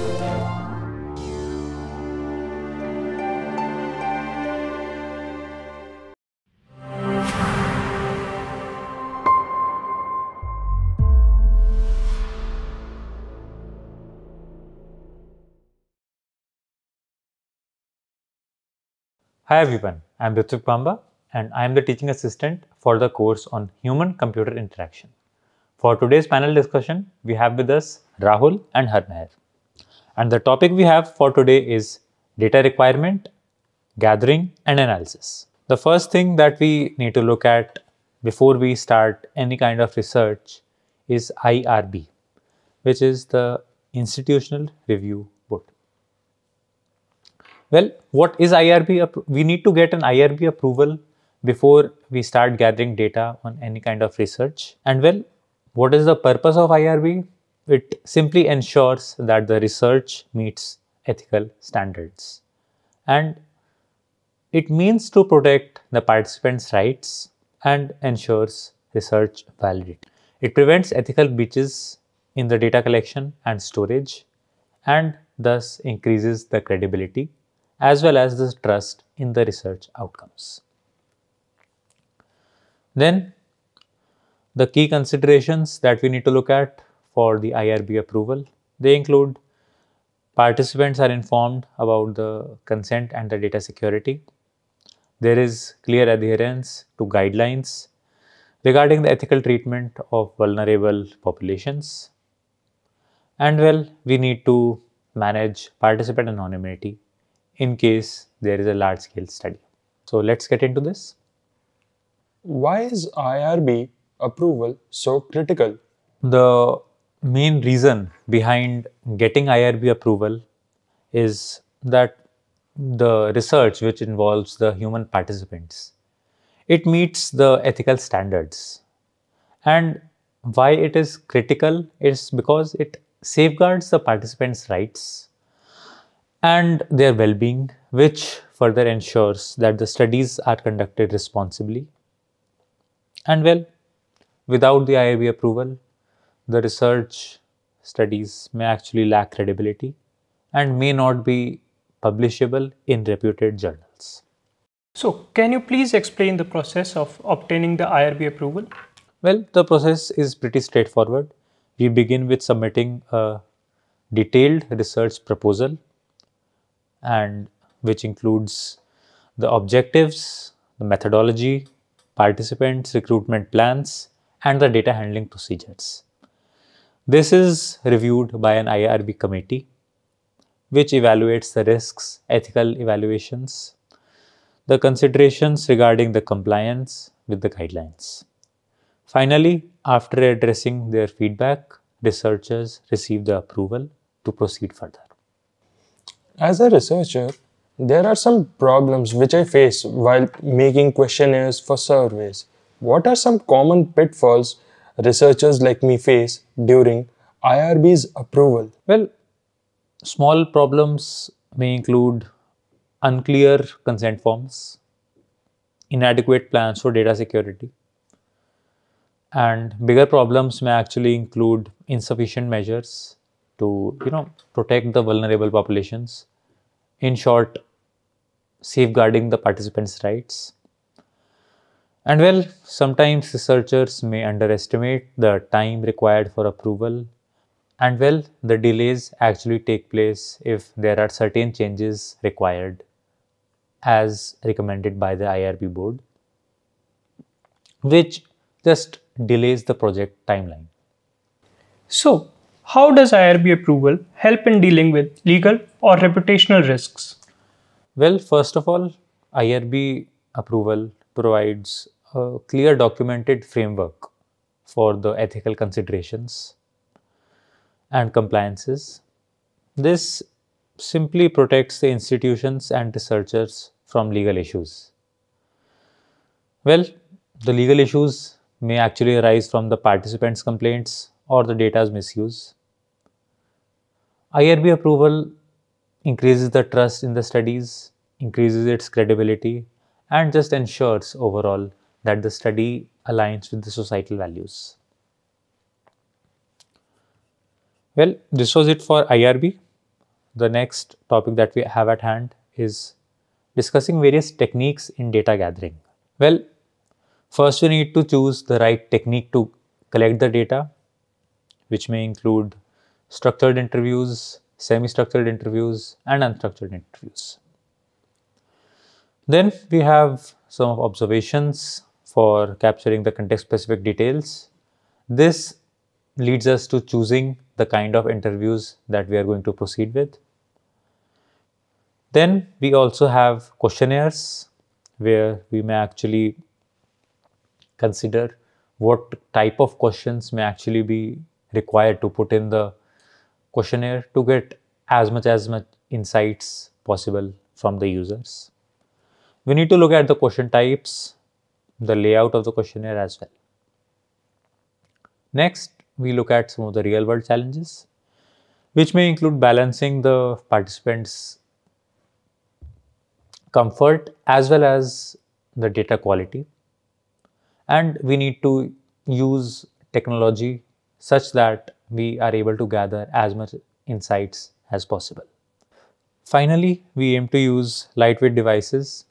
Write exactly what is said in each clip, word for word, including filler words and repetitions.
Hi everyone, I am Ritwik Bamba and I am the teaching assistant for the course on Human-Computer Interaction. For today's panel discussion, we have with us Rahul and Harnair. And the topic we have for today is data requirement, gathering and analysis. The first thing that we need to look at before we start any kind of research is I R B, which is the Institutional Review Board. Well, what is I R B? We need to get an I R B approval before we start gathering data on any kind of research. And well, what is the purpose of I R B? It simply ensures that the research meets ethical standards. And it means to protect the participants' rights and ensures research validity. It prevents ethical breaches in the data collection and storage, and thus increases the credibility as well as the trust in the research outcomes. Then the key considerations that we need to look at for the I R B approval, they include participants are informed about the consent and the data security. There is clear adherence to guidelines regarding the ethical treatment of vulnerable populations. And well, we need to manage participant anonymity in case there is a large scale study. So let's get into this. Why is I R B approval so critical? The main reason behind getting I R B approval is that the research which involves the human participants, it meets the ethical standards. And why it is critical is because it safeguards the participants' rights and their well-being, which further ensures that the studies are conducted responsibly. And well, without the I R B approval, the research studies may actually lack credibility and may not be publishable in reputed journals. So, can you please explain the process of obtaining the I R B approval? Well, the process is pretty straightforward. We begin with submitting a detailed research proposal, and which includes the objectives, the methodology, participants, recruitment plans, and the data handling procedures. This is reviewed by an I R B committee, which evaluates the risks, ethical evaluations, the considerations regarding the compliance with the guidelines. Finally, after addressing their feedback, researchers receive the approval to proceed further. As a researcher, there are some problems which I face while making questionnaires for surveys. What are some common pitfalls researchers like me face during I R B's approval? Well, small problems may include unclear consent forms, inadequate plans for data security, and bigger problems may actually include insufficient measures to, you know, protect the vulnerable populations. In short, safeguarding the participants' rights. And well, sometimes researchers may underestimate the time required for approval. And well, the delays actually take place if there are certain changes required as recommended by the I R B board, which just delays the project timeline. So, how does I R B approval help in dealing with legal or reputational risks? Well, first of all, I R B approval provides a clear documented framework for the ethical considerations and compliances. This simply protects the institutions and researchers from legal issues. Well, the legal issues may actually arise from the participants' complaints or the data's misuse. I R B approval increases the trust in the studies, increases its credibility, and just ensures overall that the study aligns with the societal values. Well, this was it for I R B. the next topic that we have at hand is discussing various techniques in data gathering. Well, first you need to choose the right technique to collect the data, which may include structured interviews, semi-structured interviews, and unstructured interviews. Then we have some observations for capturing the context-specific details. This leads us to choosing the kind of interviews that we are going to proceed with. Then we also have questionnaires, where we may actually consider what type of questions may actually be required to put in the questionnaire to get as much as much insights possible from the users. We need to look at the question types, the layout of the questionnaire as well. Next, we look at some of the real world challenges, which may include balancing the participants' comfort as well as the data quality. And we need to use technology such that we are able to gather as much insights as possible. Finally, we aim to use lightweight devices,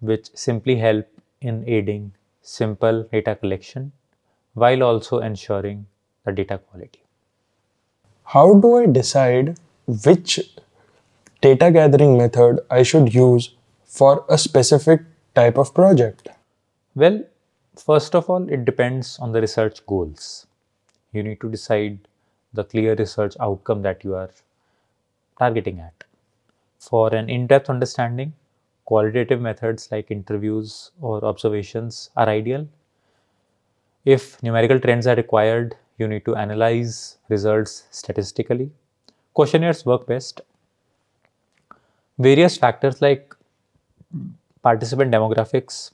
which simply help in aiding simple data collection while also ensuring the data quality. How do I decide which data gathering method I should use for a specific type of project? Well, first of all, it depends on the research goals. You need to decide the clear research outcome that you are targeting at. For an in-depth understanding, qualitative methods like interviews or observations are ideal. If numerical trends are required, you need to analyze results statistically. Questionnaires work best. Various factors like participant demographics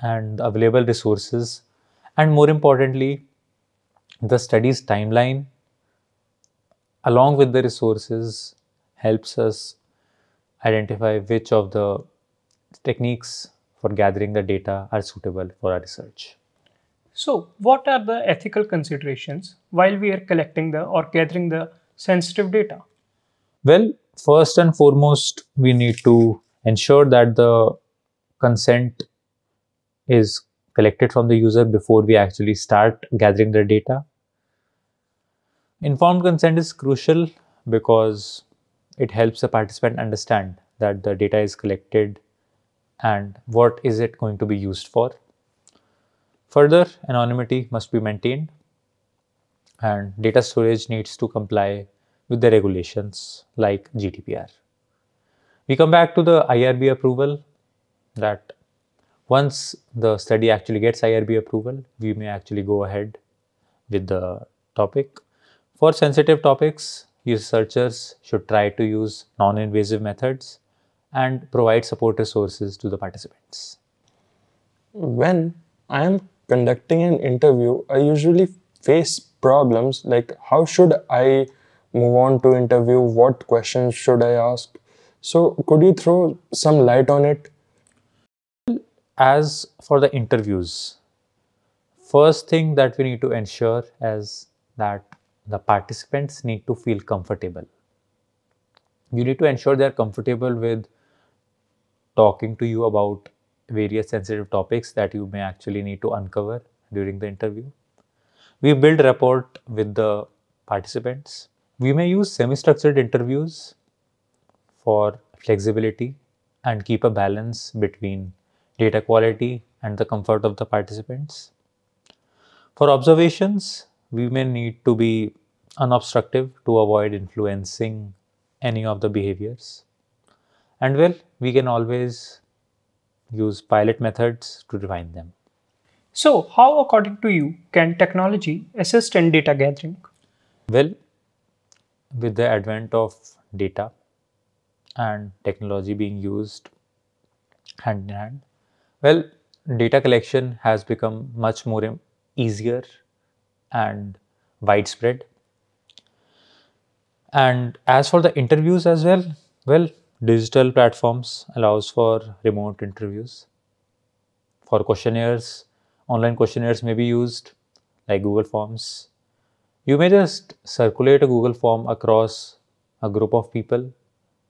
and available resources, and more importantly, the study's timeline along with the resources helps us identify which of the techniques for gathering the data are suitable for our research. So what are the ethical considerations while we are collecting the or gathering the sensitive data? Well, first and foremost, we need to ensure that the consent is collected from the user before we actually start gathering the data. Informed consent is crucial because it helps the participant understand that the data is collected and what is it going to be used for. Further, anonymity must be maintained and data storage needs to comply with the regulations like G D P R. We come back to the I R B approval, that once the study actually gets I R B approval, we may actually go ahead with the topic. For sensitive topics, researchers should try to use non-invasive methods and provide support resources to the participants. When I am conducting an interview, I usually face problems like how should I move on to interview, what questions should I ask. So could you throw some light on it? As for the interviews, first thing that we need to ensure is that the participants need to feel comfortable. You need to ensure they are comfortable with talking to you about various sensitive topics that you may actually need to uncover during the interview. We build rapport with the participants. We may use semi-structured interviews for flexibility and keep a balance between data quality and the comfort of the participants. For observations, we may need to be unobstructive to avoid influencing any of the behaviors. And well, we can always use pilot methods to define them. So how, according to you, can technology assist in data gathering? Well, with the advent of data and technology being used hand in hand, well, data collection has become much more easier and widespread. And as for the interviews as well, well, digital platforms allows for remote interviews. For questionnaires, online questionnaires may be used like Google Forms. You may just circulate a Google form across a group of people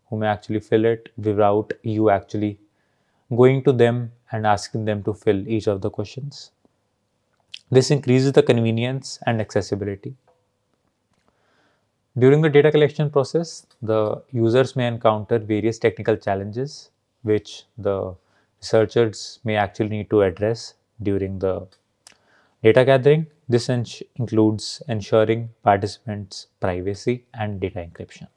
who may actually fill it without you actually going to them and asking them to fill each of the questions. This increases the convenience and accessibility. During the data collection process, the users may encounter various technical challenges which the researchers may actually need to address during the data gathering. This ens- includes ensuring participants' privacy and data encryption.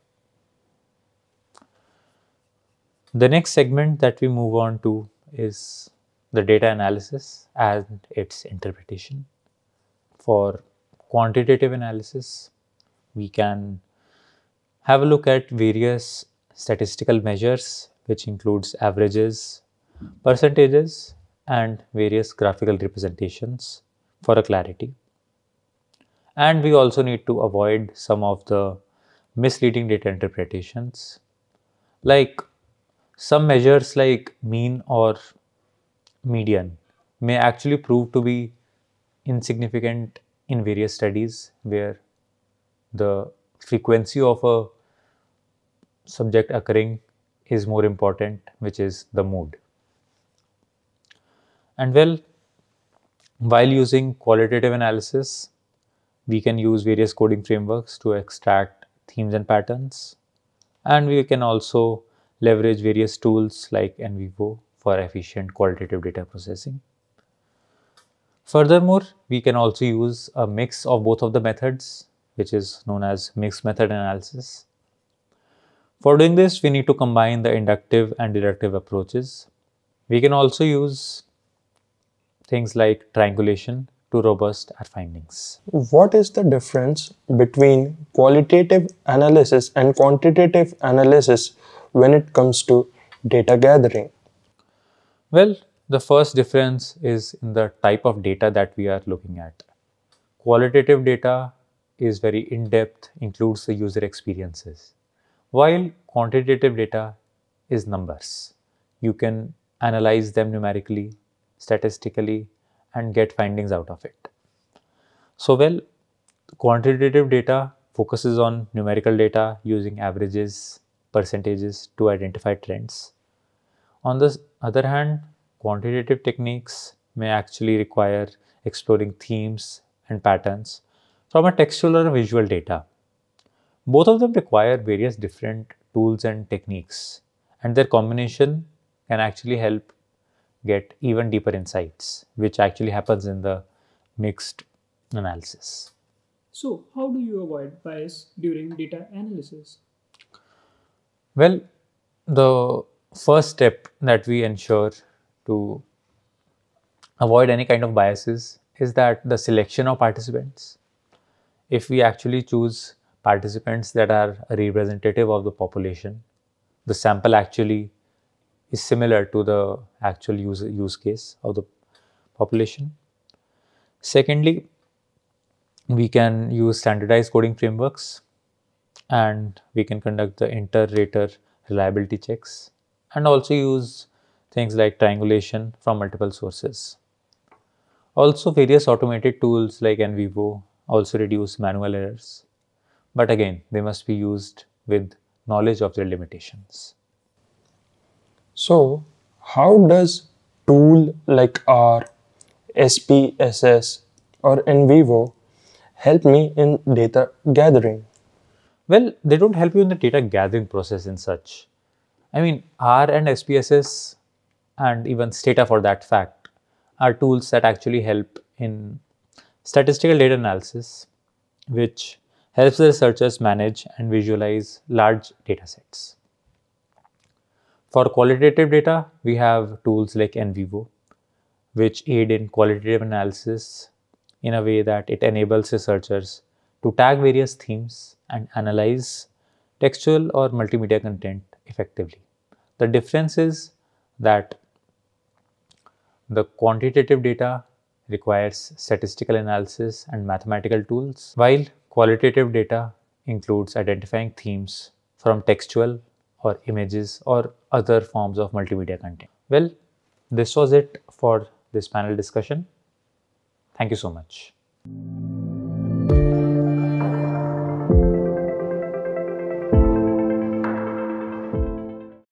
The next segment that we move on to is the data analysis and its interpretation. For quantitative analysis, we can have a look at various statistical measures, which includes averages, percentages, and various graphical representations for a clarity. And we also need to avoid some of the misleading data interpretations, like some measures like mean or median may actually prove to be insignificant in various studies where the frequency of a subject occurring is more important, which is the mood. And well, while using qualitative analysis, we can use various coding frameworks to extract themes and patterns, and we can also leverage various tools like NVivo for efficient qualitative data processing. Furthermore, we can also use a mix of both of the methods, which is known as mixed method analysis. For doing this, we need to combine the inductive and deductive approaches. We can also use things like triangulation to robust our findings. What is the difference between qualitative analysis and quantitative analysis when it comes to data gathering? Well, the first difference is in the type of data that we are looking at. Qualitative data is very in-depth, includes the user experiences, while quantitative data is numbers. You can analyze them numerically, statistically, and get findings out of it. So well, quantitative data focuses on numerical data using averages, percentages to identify trends. On the other hand, quantitative techniques may actually require exploring themes and patterns from a textual or visual data. Both of them require various different tools and techniques, and their combination can actually help get even deeper insights, which actually happens in the mixed analysis. So, how do you avoid bias during data analysis? Well, the first step that we ensure to avoid any kind of biases is that the selection of participants. If we actually choose participants that are representative of the population, the sample actually is similar to the actual use, use case of the population. Secondly, we can use standardized coding frameworks, and we can conduct the inter-rater reliability checks, and also use things like triangulation from multiple sources. Also, various automated tools like NVivo also reduce manual errors, but again, they must be used with knowledge of their limitations. So, how does tool like R, S P S S or NVivo help me in data gathering? Well, they don't help you in the data gathering process in such. I mean, R and S P S S and even Stata for that fact are tools that actually help in statistical data analysis, which helps the researchers manage and visualize large data sets. For qualitative data, we have tools like NVivo, which aid in qualitative analysis in a way that it enables researchers to tag various themes and analyze textual or multimedia content effectively. The difference is that the quantitative data requires statistical analysis and mathematical tools, while qualitative data includes identifying themes from textual or images or other forms of multimedia content. Well, this was it for this panel discussion. Thank you so much.